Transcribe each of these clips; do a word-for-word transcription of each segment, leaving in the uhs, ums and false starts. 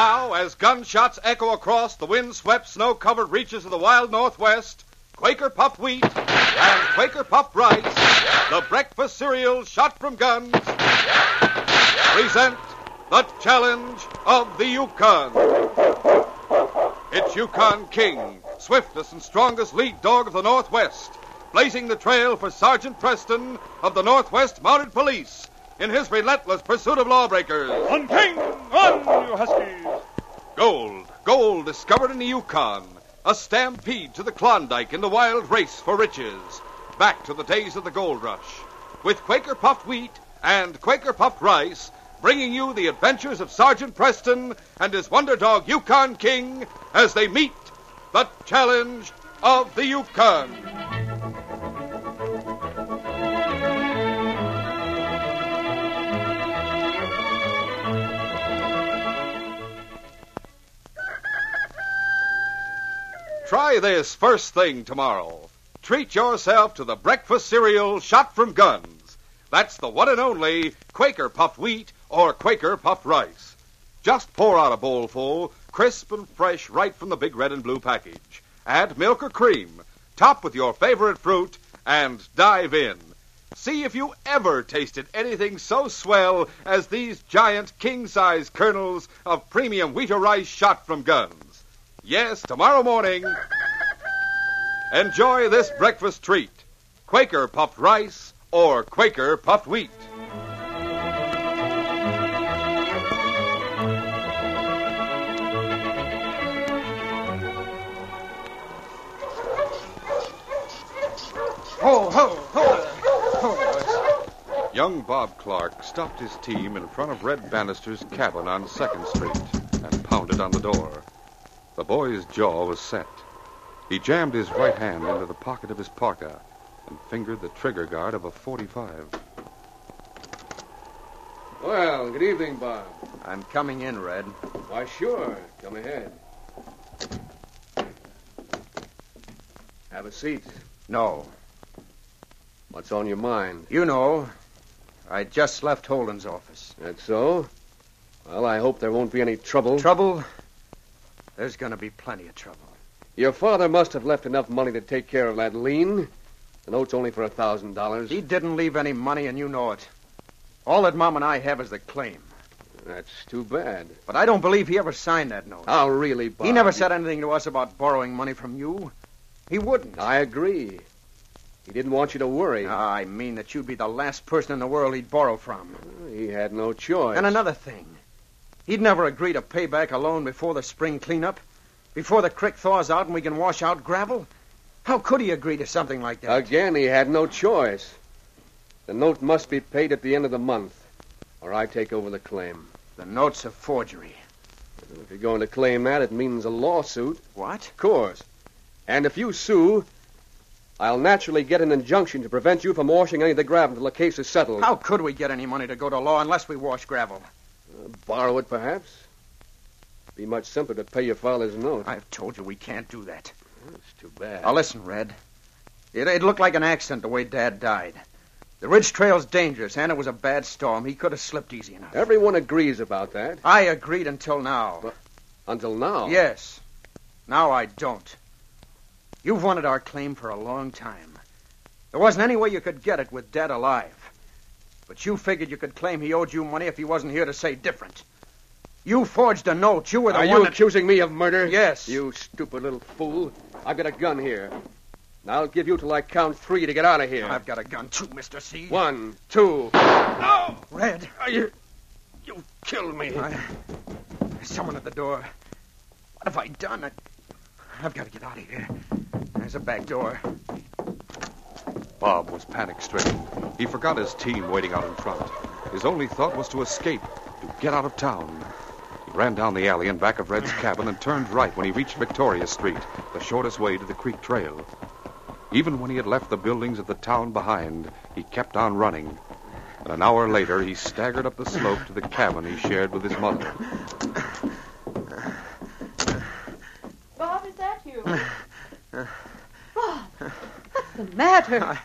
Now, as gunshots echo across the wind-swept, snow-covered reaches of the wild Northwest, Quaker Puff Wheat and Quaker Puff Rice, the breakfast cereal shot from guns, present the Challenge of the Yukon. It's Yukon King, swiftest and strongest lead dog of the Northwest, blazing the trail for Sergeant Preston of the Northwest Mounted Police in his relentless pursuit of lawbreakers. On King! On, you huskies! Gold, gold discovered in the Yukon. A stampede to the Klondike in the wild race for riches. Back to the days of the gold rush. With Quaker Puffed Wheat and Quaker Puffed Rice, bringing you the adventures of Sergeant Preston and his wonder dog Yukon King as they meet the Challenge of the Yukon. Try this first thing tomorrow. Treat yourself to the breakfast cereal shot from guns. That's the one and only Quaker Puffed Wheat or Quaker Puffed Rice. Just pour out a bowlful, crisp and fresh, right from the big red and blue package. Add milk or cream, top with your favorite fruit, and dive in. See if you ever tasted anything so swell as these giant king-size kernels of premium wheat or rice shot from guns. Yes, tomorrow morning, enjoy this breakfast treat, Quaker Puffed Rice or Quaker Puffed Wheat. Ho, ho, ho, ho, boys. Young Bob Clark stopped his team in front of Red Bannister's cabin on second street and pounded on the door. The boy's jaw was set. He jammed his right hand into the pocket of his parka and fingered the trigger guard of a forty-five. Well, good evening, Bob. I'm coming in, Red. Why, sure. Come ahead. Have a seat. No. What's on your mind? You know, I just left Holden's office. That's so? Well, I hope there won't be any trouble. Trouble? There's going to be plenty of trouble. Your father must have left enough money to take care of that lien. The note's only for a thousand dollars. He didn't leave any money, and you know it. All that Mom and I have is the claim. That's too bad. But I don't believe he ever signed that note. Oh, really, Bob? He never said anything to us about borrowing money from you. He wouldn't. I agree. He didn't want you to worry. No, I mean that you'd be the last person in the world he'd borrow from. He had no choice. And another thing. He'd never agree to pay back a loan before the spring cleanup, before the creek thaws out and we can wash out gravel. How could he agree to something like that? Again, he had no choice. The note must be paid at the end of the month, or I take over the claim. The note's a forgery. If you're going to claim that, it means a lawsuit. What? Of course. And if you sue, I'll naturally get an injunction to prevent you from washing any of the gravel until the case is settled. How could we get any money to go to law unless we wash gravel? Uh, borrow it, perhaps. Be much simpler to pay your father's note. I've told you we can't do that. It's too bad. Now, listen, Red. It, it looked like an accident the way Dad died. The ridge trail's dangerous, and it was a bad storm. He could have slipped easy enough. Everyone agrees about that. I agreed until now. But until now? Yes. Now I don't. You've wanted our claim for a long time. There wasn't any way you could get it with Dad alive. But you figured you could claim he owed you money if he wasn't here to say different. You forged a note. You were the Are one Are you that... accusing me of murder? Yes. You stupid little fool. I've got a gun here. And I'll give you till I count three to get out of here. I've got a gun too, Mister C. One, two. No! Red. You... You killed me. I... There's someone at the door. What have I done? I... I've got to get out of here. There's a back door. Bob was panic-stricken. He forgot his team waiting out in front. His only thought was to escape, to get out of town. He ran down the alley in back of Red's cabin and turned right when he reached Victoria Street, the shortest way to the creek trail. Even when he had left the buildings of the town behind, he kept on running. And an hour later, he staggered up the slope to the cabin he shared with his mother. Bob, is that you? Bob, what's the matter? I...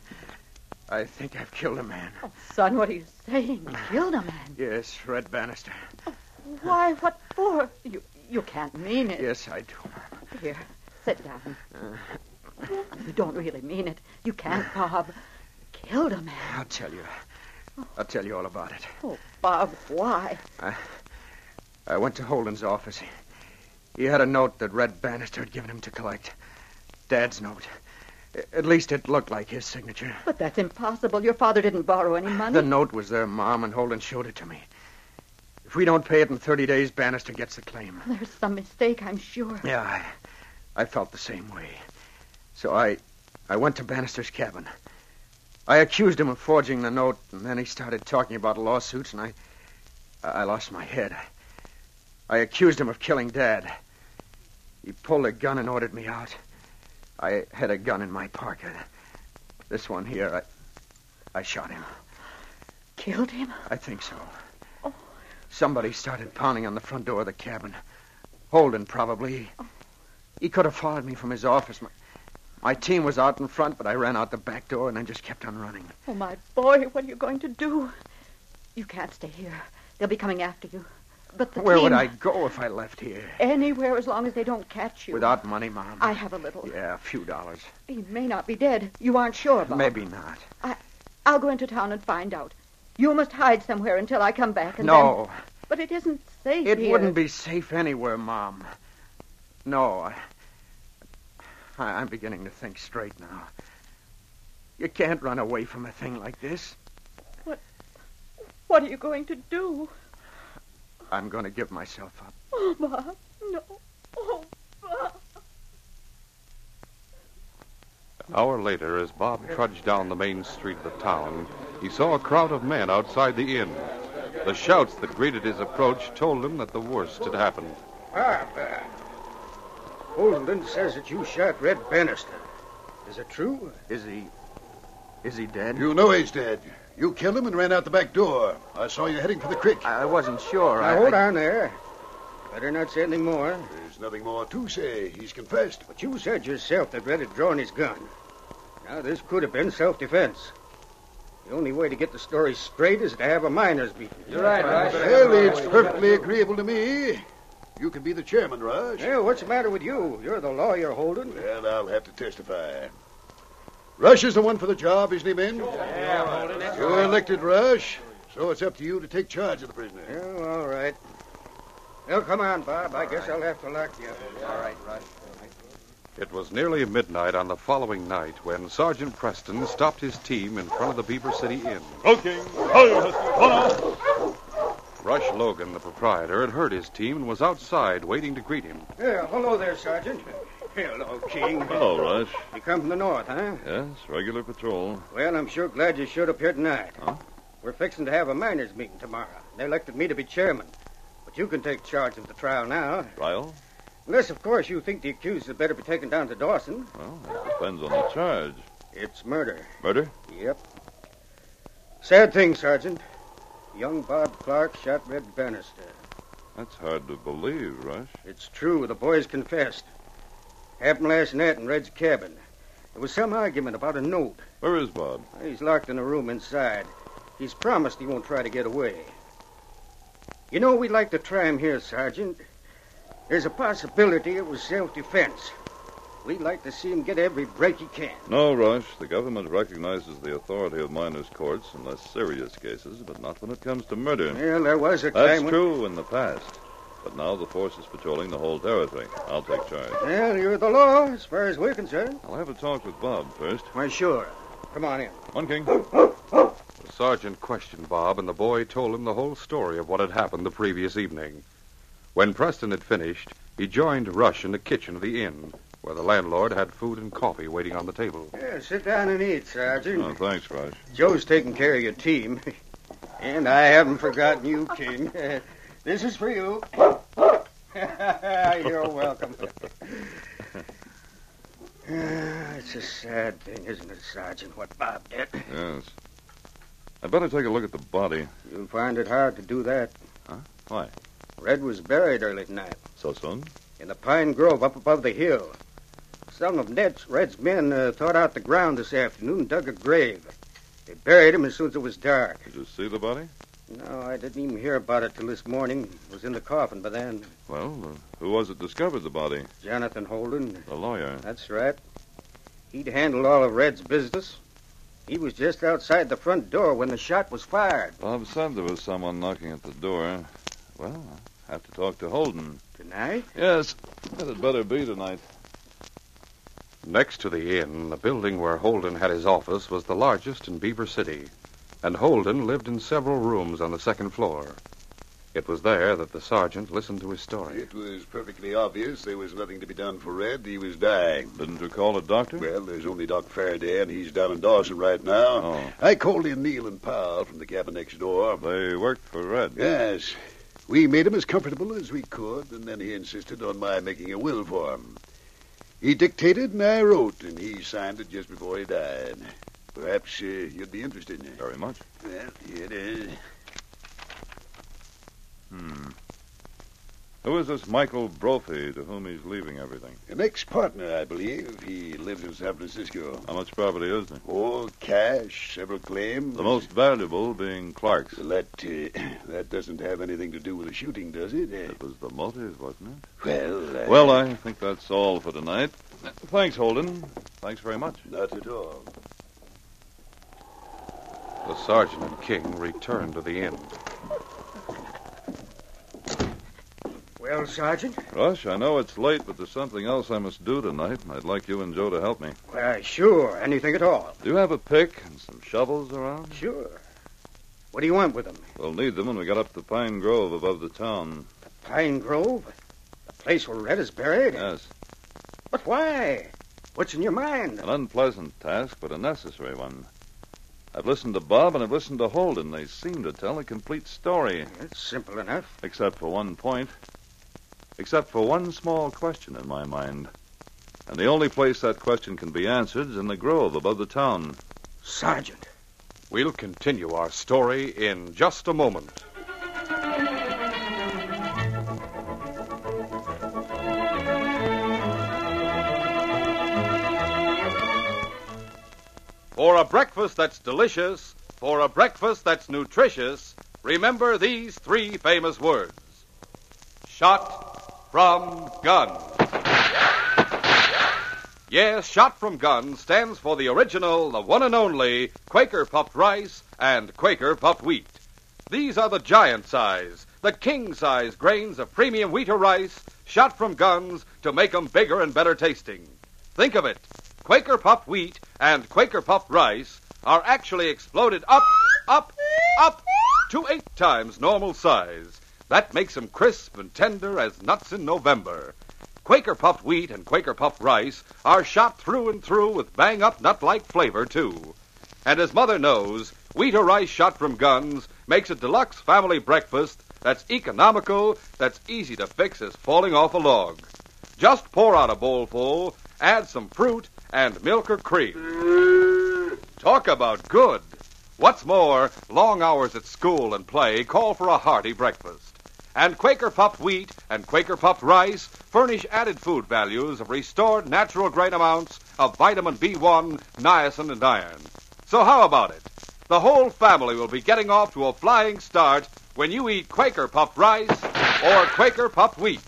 I think I've killed a man. Oh, son, what are you saying? Killed a man? Yes, Red Bannister. Oh, Why, what for? You you can't mean it. Yes, I do. Here, sit down. Uh, you don't really mean it. You can't, Bob. Killed a man. I'll tell you. I'll tell you all about it. Oh, Bob, why? I, I went to Holden's office. He, he had a note that Red Bannister had given him to collect. Dad's note. At least it looked like his signature. But that's impossible. Your father didn't borrow any money. The note was there, Mom, and Holden showed it to me. If we don't pay it in thirty days, Bannister gets the claim. There's some mistake, I'm sure. Yeah, I, I felt the same way. So I, I went to Bannister's cabin. I accused him of forging the note, and then he started talking about lawsuits, and I, I lost my head. I accused him of killing Dad. He pulled a gun and ordered me out. I had a gun in my pocket. This one here, I, I shot him. Killed him? I think so. Oh. Somebody started pounding on the front door of the cabin. Holden, probably. Oh. He could have followed me from his office. My, my team was out in front, but I ran out the back door and then just kept on running. Oh, my boy, what are you going to do? You can't stay here. They'll be coming after you. But the Where team... would I go if I left here? Anywhere, as long as they don't catch you. Without money, Mom? I have a little. Yeah, a few dollars. He may not be dead. You aren't sure about it. Maybe not. I, I'll go into town and find out. You must hide somewhere until I come back. And no. Then... But it isn't safe it here. It wouldn't be safe anywhere, Mom. No, I, I, I'm beginning to think straight now. You can't run away from a thing like this. What? What are you going to do? I'm going to give myself up. Oh, Bob, no. Oh, Bob. An hour later, as Bob trudged down the main street of the town, he saw a crowd of men outside the inn. The shouts that greeted his approach told him that the worst had happened. Bob, uh, Holden says that you shot Red Bannister. Is it true? Is he... Is he dead? You know he's dead. You killed him and ran out the back door. I saw you heading for the creek. I wasn't sure. Now, I, hold I... on there. Better not say anything more. There's nothing more to say. He's confessed. But you said yourself that Red had drawn his gun. Now, this could have been self-defense. The only way to get the story straight is to have a miner's meeting. You're right, Raj. Well, it's perfectly agreeable to me. You can be the chairman, Raj. Yeah, what's the matter with you? You're the lawyer, Holden. Well, I'll have to testify. Rush is the one for the job, isn't he, Ben? Yeah, you're elected, Rush, so it's up to you to take charge of the prisoner. Oh, all right. Well, come on, Bob. I all guess right. I'll have to lock you up. All right, Rush. It was nearly midnight on the following night when Sergeant Preston stopped his team in front of the Beaver City Inn. Okay. Rush Logan, the proprietor, had heard his team and was outside waiting to greet him. Yeah, hello there, Sergeant. Hello, King. Hello, Rush. You come from the north, huh? Yes, regular patrol. Well, I'm sure glad you showed up here tonight. Huh? We're fixing to have a miners' meeting tomorrow. They elected me to be chairman. But you can take charge of the trial now. Trial? Unless, of course, you think the accused had better be taken down to Dawson. Well, that depends on the charge. It's murder. Murder? Yep. Sad thing, Sergeant. Young Bob Clark shot Red Bannister. That's hard to believe, Rush. It's true. The boys confessed. Happened last night in Red's cabin. There was some argument about a note. Where is Bob? He's locked in a room inside. He's promised he won't try to get away. You know, we'd like to try him here, Sergeant. There's a possibility it was self-defense. We'd like to see him get every break he can. No, Rush. The government recognizes the authority of minors' courts in less serious cases, but not when it comes to murder. Well, there was a time That's when... true in the past. But now the force is patrolling the whole territory. I'll take charge. Well, you're the law as far as we're concerned. I'll have a talk with Bob first. Why, sure. Come on in. On, King. The sergeant questioned Bob, and the boy told him the whole story of what had happened the previous evening. When Preston had finished, he joined Rush in the kitchen of the inn, where the landlord had food and coffee waiting on the table. Yeah, sit down and eat, Sergeant. Oh, thanks, Rush. Joe's taking care of your team. And I haven't forgotten you, King. This is for you. You're welcome. Ah, it's a sad thing, isn't it, Sergeant, what Bob did? Yes. I'd better take a look at the body. You'll find it hard to do that. Huh? Why? Red was buried early tonight. So soon? In the pine grove up above the hill. Some of Ned's, Red's men uh, thawed out the ground this afternoon and dug a grave. They buried him as soon as it was dark. Did you see the body? No, I didn't even hear about it till this morning. It was in the coffin by then. Well, uh, who was it discovered the body? Jonathan Holden. The lawyer. That's right. He'd handled all of Red's business. He was just outside the front door when the shot was fired. Bob said there was someone knocking at the door. Well, I have to talk to Holden. Tonight? Yes. It'd better be tonight. Next to the inn, the building where Holden had his office was the largest in Beaver City, and Holden lived in several rooms on the second floor. It was there that the sergeant listened to his story. It was perfectly obvious there was nothing to be done for Red. He was dying. Didn't you call a doctor? Well, there's only Doc Faraday, and he's down in Dawson right now. Oh. I called in Neil and Powell from the cabin next door. They worked for Red. Yes. We made him as comfortable as we could, and then he insisted on my making a will for him. He dictated, and I wrote, and he signed it just before he died. Perhaps uh, you'd be interested in it. Very much. Well, here it is. Hmm. Who is this Michael Brophy to whom he's leaving everything? An ex-partner, I believe. He lives in San Francisco. How much property is there? Oh, cash, several claims. The most valuable being Clark's. Well, that, uh, that doesn't have anything to do with the shooting, does it? Uh, it was the motive, wasn't it? Well, uh... Well, I think that's all for tonight. Thanks, Holden. Thanks very much. Not at all. The sergeant and King returned to the inn. Well, Sergeant? Rush, I know it's late, but there's something else I must do tonight, and I'd like you and Joe to help me. Why, sure. Anything at all. Do you have a pick and some shovels around? Sure. What do you want with them? We'll need them when we get up to Pine Grove above the town. The Pine Grove? The place where Red is buried? Yes. But why? What's in your mind? An unpleasant task, but a necessary one. I've listened to Bob and I've listened to Holden. They seem to tell a complete story. It's simple enough. Except for one point. Except for one small question in my mind. And the only place that question can be answered is in the grove above the town. Sergeant. We'll continue our story in just a moment. For a breakfast that's delicious, for a breakfast that's nutritious, remember these three famous words. Shot from gun. Yes, shot from gun stands for the original, the one and only, Quaker puffed rice and Quaker puffed wheat. These are the giant size, the king size grains of premium wheat or rice, shot from guns to make them bigger and better tasting. Think of it. Quaker puffed wheat and Quaker puffed rice are actually exploded up, up, up to eight times normal size. That makes them crisp and tender as nuts in November. Quaker puffed wheat and Quaker puffed rice are shot through and through with bang-up nut-like flavor, too. And as Mother knows, wheat or rice shot from guns makes a deluxe family breakfast that's economical, that's easy to fix as falling off a log. Just pour out a bowlful, add some fruit, and milk or cream. Talk about good. What's more, long hours at school and play call for a hearty breakfast. And Quaker puffed wheat and Quaker puffed rice furnish added food values of restored natural grain amounts of vitamin B one, niacin, and iron. So how about it? The whole family will be getting off to a flying start when you eat Quaker puffed rice or Quaker puffed wheat.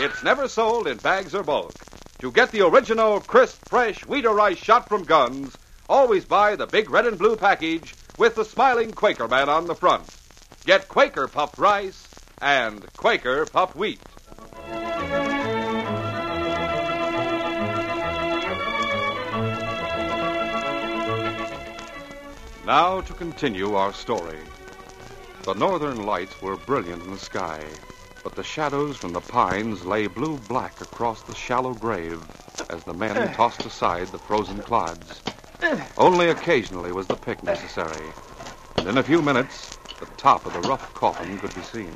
It's never sold in bags or bulk. To get the original, crisp, fresh wheat or rice shot from guns, always buy the big red and blue package with the smiling Quaker man on the front. Get Quaker puffed rice and Quaker puffed wheat. Now to continue our story. The northern lights were brilliant in the sky, but the shadows from the pines lay blue-black across the shallow grave as the men tossed aside the frozen clods. Only occasionally was the pick necessary, and in a few minutes, the top of the rough coffin could be seen.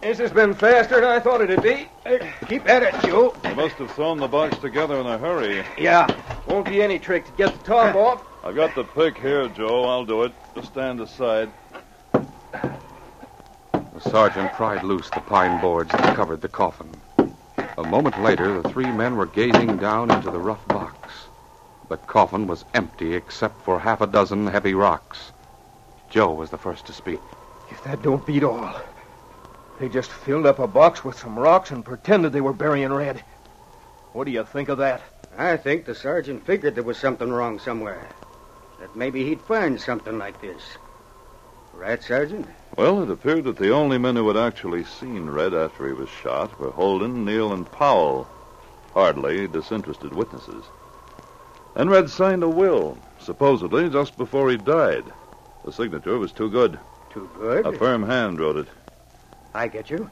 This has been faster than I thought it'd be. Keep at it, you. You must have thrown the box together in a hurry. Yeah, won't be any trick to get the top off. I've got the pick here, Joe. I'll do it. Just stand aside. The sergeant pried loose the pine boards that covered the coffin. A moment later, the three men were gazing down into the rough box. The coffin was empty except for half a dozen heavy rocks. Joe was the first to speak. If that don't beat all. They just filled up a box with some rocks and pretended they were burying Red. What do you think of that? I think the sergeant figured there was something wrong somewhere. That maybe he'd find something like this. Right, Sergeant? Well, it appeared that the only men who had actually seen Red after he was shot were Holden, Neil, and Powell. Hardly disinterested witnesses. And Red signed a will, supposedly just before he died. The signature was too good. Too good? A firm hand wrote it. I get you.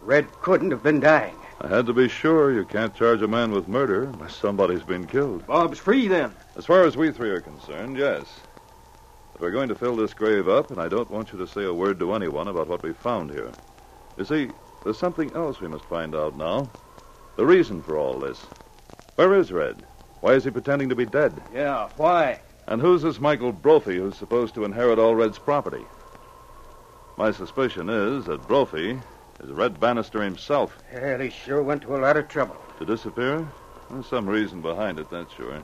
Red couldn't have been dying. I had to be sure you can't charge a man with murder unless somebody's been killed. Bob's free, then. As far as we three are concerned, yes. But we're going to fill this grave up, and I don't want you to say a word to anyone about what we found here. You see, there's something else we must find out now. The reason for all this. Where is Red? Why is he pretending to be dead? Yeah, why? And who's this Michael Brophy who's supposed to inherit all Red's property? My suspicion is that Brophy is Red Bannister himself. Well, he sure went to a lot of trouble. To disappear? There's some reason behind it, that's sure.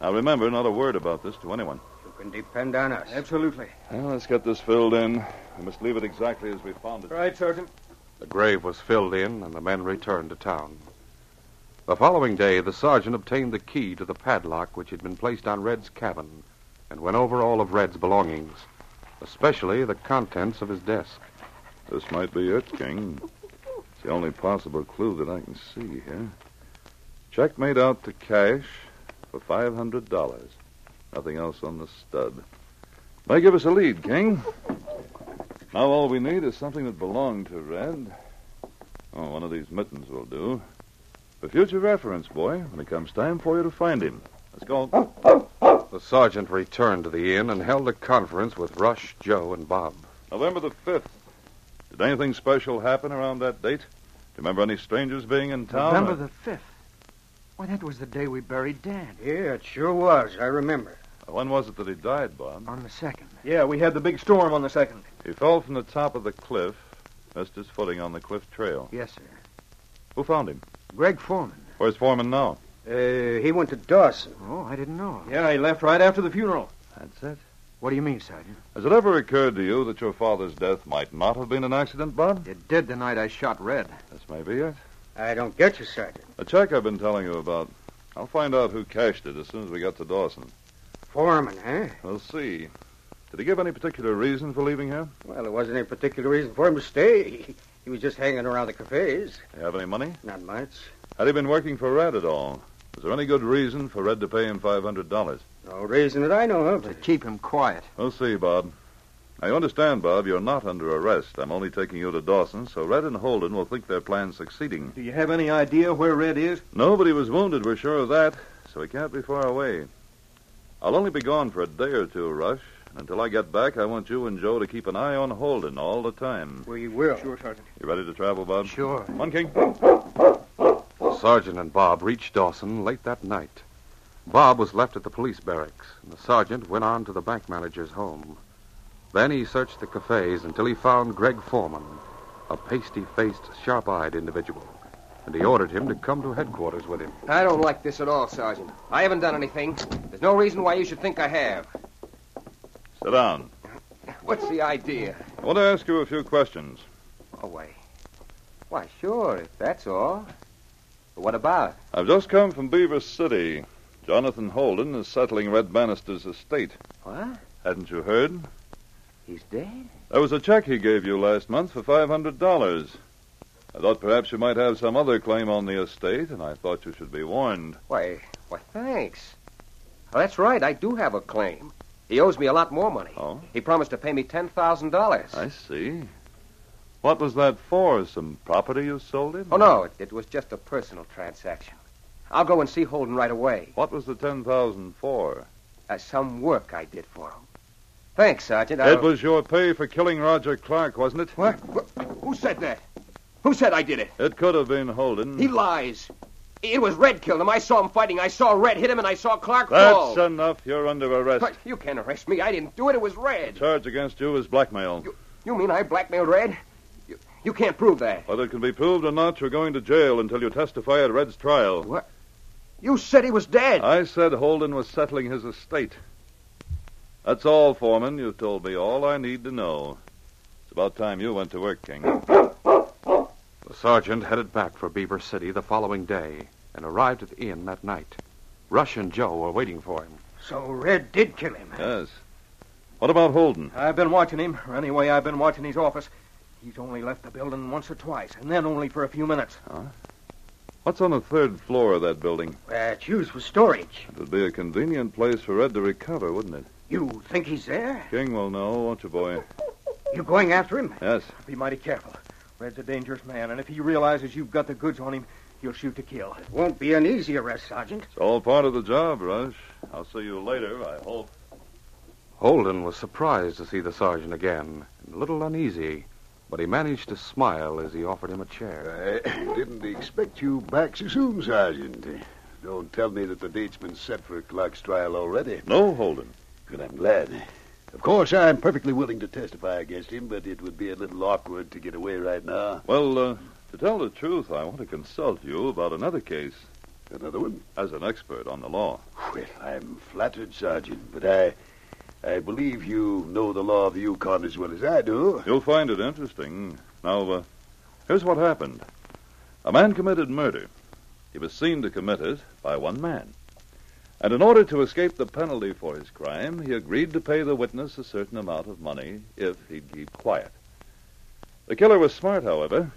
Now, remember, not a word about this to anyone. You can depend on us. Absolutely. Well, let's get this filled in. We must leave it exactly as we found it. Right, Sergeant. The grave was filled in, and the men returned to town. The following day, the sergeant obtained the key to the padlock which had been placed on Red's cabin and went over all of Red's belongings, especially the contents of his desk. This might be it, King. It's the only possible clue that I can see here. Check made out to cash for five hundred dollars. Nothing else on the stud. May give us a lead, King. Now all we need is something that belonged to Red. Oh, one of these mittens will do. For future reference, boy, when it comes time for you to find him. Let's go. The sergeant returned to the inn and held a conference with Rush, Joe, and Bob. November the fifth. Did anything special happen around that date? Do you remember any strangers being in town? November or... the fifth? Why, that was the day we buried Dan. Yeah, it sure was. I remember. When was it that he died, Bob? On the second. Yeah, we had the big storm on the second. He fell from the top of the cliff, missed his footing on the cliff trail. Yes, sir. Who found him? Greg Foreman. Where's Foreman now? Uh, he went to Dawson. Oh, I didn't know. Yeah, he left right after the funeral. That's it. What do you mean, Sergeant? Has it ever occurred to you that your father's death might not have been an accident, Bob? It did the night I shot Red. This may be it. I don't get you, Sergeant. A check I've been telling you about. I'll find out who cashed it as soon as we get to Dawson. Foreman, huh? We'll see. Did he give any particular reason for leaving here? Well, there wasn't any particular reason for him to stay. He was just hanging around the cafes. Do you have any money? Not much. Had he been working for Red at all? Was there any good reason for Red to pay him five hundred dollars? No reason that I know of. To keep him quiet. We'll see, Bob. Now, you understand, Bob, you're not under arrest. I'm only taking you to Dawson, so Red and Holden will think their plan's succeeding. Do you have any idea where Red is? No, but he was wounded. We're sure of that, so he can't be far away. I'll only be gone for a day or two, Rush. Until I get back, I want you and Joe to keep an eye on Holden all the time. We will. Sure, Sergeant. You ready to travel, Bob? Sure. Come on, King. Sergeant and Bob reached Dawson late that night. Bob was left at the police barracks, and the sergeant went on to the bank manager's home. Then he searched the cafes until he found Greg Foreman, a pasty-faced, sharp-eyed individual, and he ordered him to come to headquarters with him. I don't like this at all, Sergeant. I haven't done anything. There's no reason why you should think I have. Sit down. What's the idea? I want to ask you a few questions. Oh, why? Why, sure, if that's all. But what about? I've just come from Beaver City. Jonathan Holden is settling Red Bannister's estate. What? Hadn't you heard? He's dead? There was a check he gave you last month for five hundred dollars. I thought perhaps you might have some other claim on the estate, and I thought you should be warned. Why, why, thanks. Well, that's right, I do have a claim. He owes me a lot more money. Oh? He promised to pay me ten thousand dollars. I see. What was that for? Some property you sold him? Oh, no. It, it was just a personal transaction. I'll go and see Holden right away. What was the ten thousand dollars for? Uh, some work I did for him. Thanks, Sergeant. I it don't... was your pay for killing Roger Clark, wasn't it? What? Who said that? Who said I did it? It could have been Holden. He lies. It was Red killed him. I saw him fighting. I saw Red hit him, and I saw Clark fall. That's enough. You're under arrest. But you can't arrest me. I didn't do it. It was Red. The charge against you is blackmail. You, you mean I blackmailed Red? You, you can't prove that. Whether it can be proved or not, you're going to jail until you testify at Red's trial. What? You said he was dead. I said Holden was settling his estate. That's all, Foreman. You've told me all I need to know. It's about time you went to work, King. The sergeant headed back for Beaver City the following day and arrived at the inn that night. Rush and Joe were waiting for him. So Red did kill him. Yes. What about Holden? I've been watching him. Anyway, I've been watching his office. He's only left the building once or twice, and then only for a few minutes. Huh? What's on the third floor of that building? Well, it's used for storage. It would be a convenient place for Red to recover, wouldn't it? You think he's there? King will know, won't you, boy? You going after him? Yes. Be mighty careful. Red's a dangerous man, and if he realizes you've got the goods on him, he'll shoot to kill. It won't be an easy arrest, Sergeant. It's all part of the job, Rush. I'll see you later, I hope. Holden was surprised to see the sergeant again, and a little uneasy, but he managed to smile as he offered him a chair. I didn't expect you back so soon, Sergeant. Don't tell me that the date's been set for Clark's trial already. No, Holden. Good, I'm glad. Of course, I'm perfectly willing to testify against him, but it would be a little awkward to get away right now. Well, uh, to tell the truth, I want to consult you about another case. Another one? As an expert on the law. Well, I'm flattered, Sergeant, but I... I believe you know the law of the Yukon as well as I do. You'll find it interesting. Now, uh, here's what happened. A man committed murder. He was seen to commit it by one man. And in order to escape the penalty for his crime, he agreed to pay the witness a certain amount of money if he'd keep quiet. The killer was smart, however.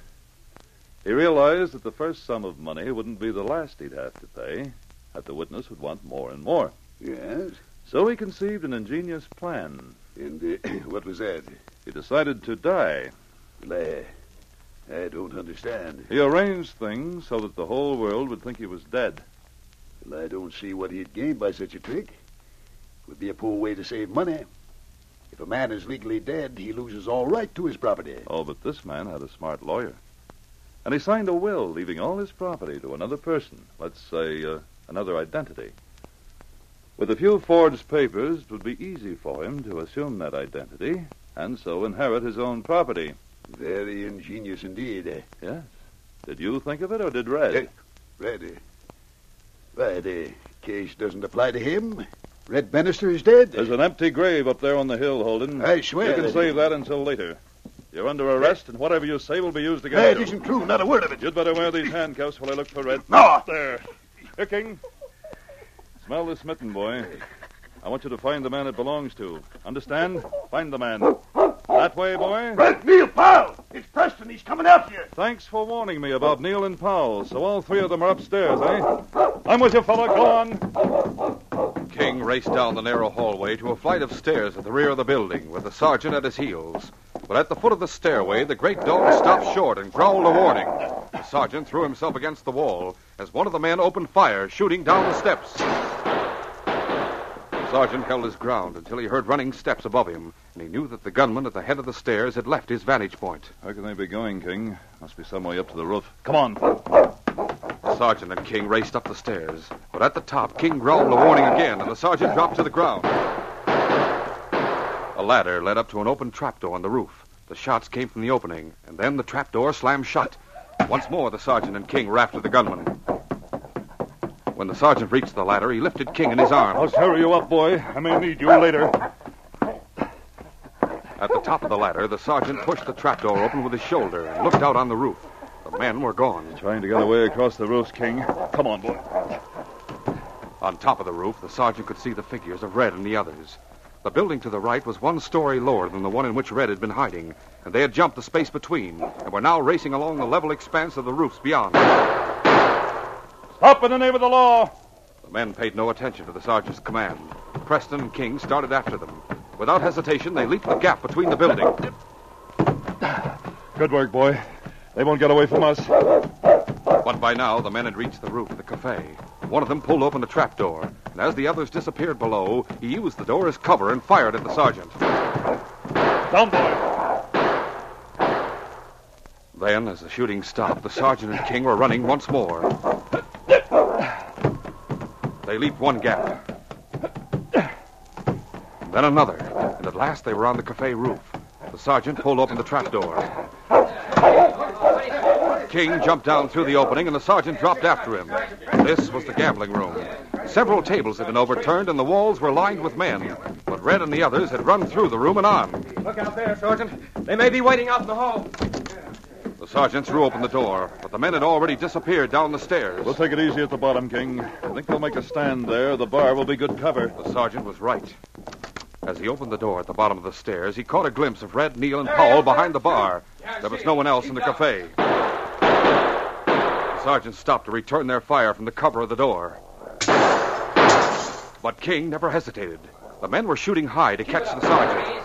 He realized that the first sum of money wouldn't be the last he'd have to pay, that the witness would want more and more. Yes? So he conceived an ingenious plan. And uh, what was that? He decided to die. Well, I, I don't understand. He arranged things so that the whole world would think he was dead. Well, I don't see what he'd gain by such a trick. It would be a poor way to save money. If a man is legally dead, he loses all right to his property. Oh, but this man had a smart lawyer. And he signed a will, leaving all his property to another person. Let's say, uh, another identity. With a few forged papers, it would be easy for him to assume that identity and so inherit his own property. Very ingenious indeed. Eh? Yes. Did you think of it, or did Red? Uh, Red, uh... Why, the case doesn't apply to him. Red Bannister is dead. There's an empty grave up there on the hill, Holden. I swear. You can that save it. That until later. You're under arrest, and whatever you say will be used against you. That isn't true. Not a word of it. You'd better wear these handcuffs while I look for Red. No! There. Here, King. Smell this mitten, boy. I want you to find the man it belongs to. Understand? Find the man. That way, boy. Red, Neil, Powell! It's Preston. He's coming after you. Thanks for warning me about Neil and Powell. So all three of them are upstairs, eh? I'm with you, fella. Go on. King raced down the narrow hallway to a flight of stairs at the rear of the building with the sergeant at his heels. But at the foot of the stairway, the great dog stopped short and growled a warning. The sergeant threw himself against the wall as one of the men opened fire, shooting down the steps. The sergeant held his ground until he heard running steps above him, and he knew that the gunman at the head of the stairs had left his vantage point. How can they be going, King? Must be some way up to the roof. Come on. The sergeant and King raced up the stairs, but at the top, King growled a warning again, and the sergeant dropped to the ground. A ladder led up to an open trapdoor on the roof. The shots came from the opening, and then the trapdoor slammed shut. Once more, the sergeant and King were after the gunman. When the sergeant reached the ladder, he lifted King in his arms. I'll hurry you up, boy. I may need you later. At the top of the ladder, the sergeant pushed the trapdoor open with his shoulder and looked out on the roof. The men were gone. He's trying to get away across the roofs, King. Come on, boy. On top of the roof, the sergeant could see the figures of Red and the others. The building to the right was one story lower than the one in which Red had been hiding, and they had jumped the space between and were now racing along the level expanse of the roofs beyond. Up in the name of the law! The men paid no attention to the sergeant's command. Preston and King started after them. Without hesitation, they leaped the gap between the building. Good work, boy. They won't get away from us. But by now, the men had reached the roof of the cafe. One of them pulled open the trapdoor, and as the others disappeared below, he used the door as cover and fired at the sergeant. Down, boy! Then, as the shooting stopped, the sergeant and King were running once more. They leaped one gap, then another, and at last they were on the cafe roof. The sergeant pulled open the trapdoor. King jumped down through the opening, and the sergeant dropped after him. This was the gambling room. Several tables had been overturned, and the walls were lined with men. But Red and the others had run through the room and on. Look out there, Sergeant. They may be waiting out in the hall. The sergeant threw open the door, but the men had already disappeared down the stairs. We'll take it easy at the bottom, King. I think they'll make a stand there. The bar will be good cover. The sergeant was right. As he opened the door at the bottom of the stairs, he caught a glimpse of Red, Neil, and Powell behind the bar. There was no one else in the cafe. The sergeant stopped to return their fire from the cover of the door. But King never hesitated. The men were shooting high to catch the sergeant.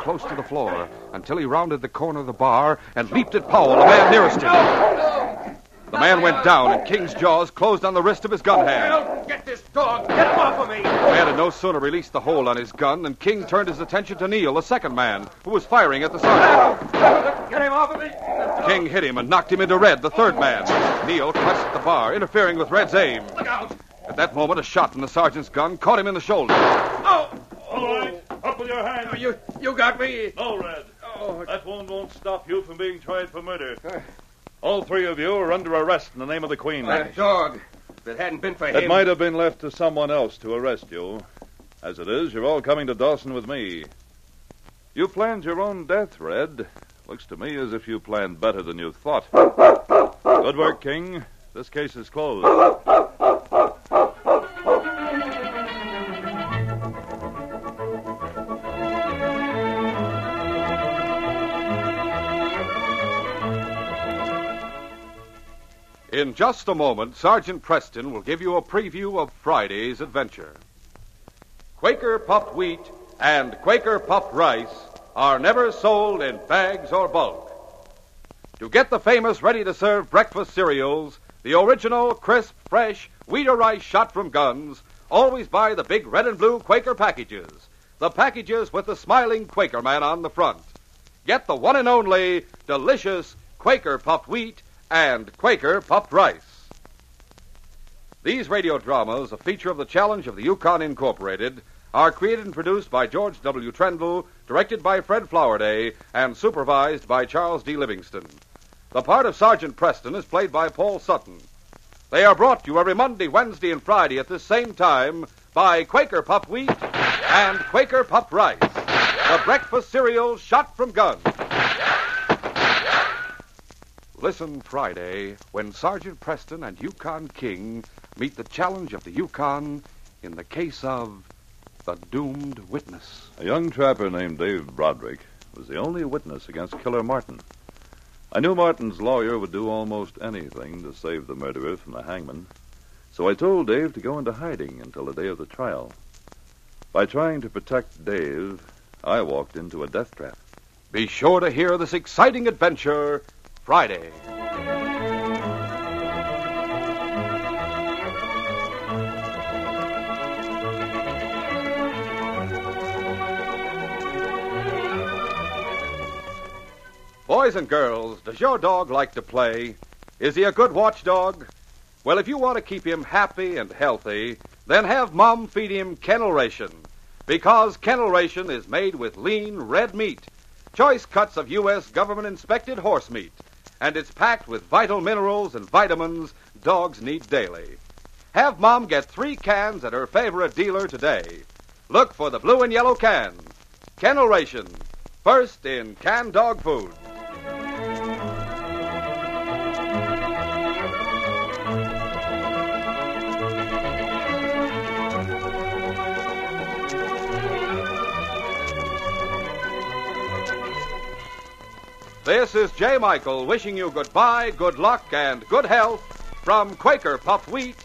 Close to the floor until he rounded the corner of the bar and leaped at Powell, the man nearest him. No, no. The man went down, and King's jaws closed on the wrist of his gun hand. I don't get this dog. Get him off of me. The man had no sooner released the hold on his gun than King turned his attention to Neil, the second man, who was firing at the sergeant. No, get him off of me. King hit him and knocked him into Red, the third man. Neil clutched the bar, interfering with Red's aim. Look out. At that moment, a shot from the sergeant's gun caught him in the shoulder. Oh! All right. Up with your hand. Oh, you, you got me. No, Red. Oh. That wound won't stop you from being tried for murder. Uh, All three of you are under arrest in the name of the Queen. That Ash. dog. If it hadn't been for him... It might have been left to someone else to arrest you. As it is, you're all coming to Dawson with me. You planned your own death, Red. Looks to me as if you planned better than you thought. Good work, King. This case is closed. In just a moment, Sergeant Preston will give you a preview of Friday's adventure. Quaker puffed wheat and Quaker puffed rice are never sold in bags or bulk. To get the famous ready-to-serve breakfast cereals, the original, crisp, fresh, wheat or rice shot from guns, always buy the big red and blue Quaker packages, the packages with the smiling Quaker man on the front. Get the one and only delicious Quaker puffed wheat and Quaker puffed rice. These radio dramas, a feature of the Challenge of the Yukon Incorporated, are created and produced by George W. Trendle, directed by Fred Flowerday, and supervised by Charles D. Livingston. The part of Sergeant Preston is played by Paul Sutton. They are brought to you every Monday, Wednesday, and Friday at this same time by Quaker puffed wheat and Quaker puffed rice, the breakfast cereal shot from guns. Listen Friday when Sergeant Preston and Yukon King meet the Challenge of the Yukon in the case of the doomed witness. A young trapper named Dave Brodrick was the only witness against Killer Martin. I knew Martin's lawyer would do almost anything to save the murderer from the hangman, so I told Dave to go into hiding until the day of the trial. By trying to protect Dave, I walked into a death trap. Be sure to hear this exciting adventure Friday. Boys and girls, does your dog like to play? Is he a good watchdog? Well, if you want to keep him happy and healthy, then have Mom feed him Kennel Ration, because Kennel Ration is made with lean red meat, choice cuts of U S government-inspected horse meat, and it's packed with vital minerals and vitamins dogs need daily. Have Mom get three cans at her favorite dealer today. Look for the blue and yellow can. Kennel Ration, first in canned dog food. This is Jay Michael wishing you goodbye, good luck, and good health from Quaker puffed wheat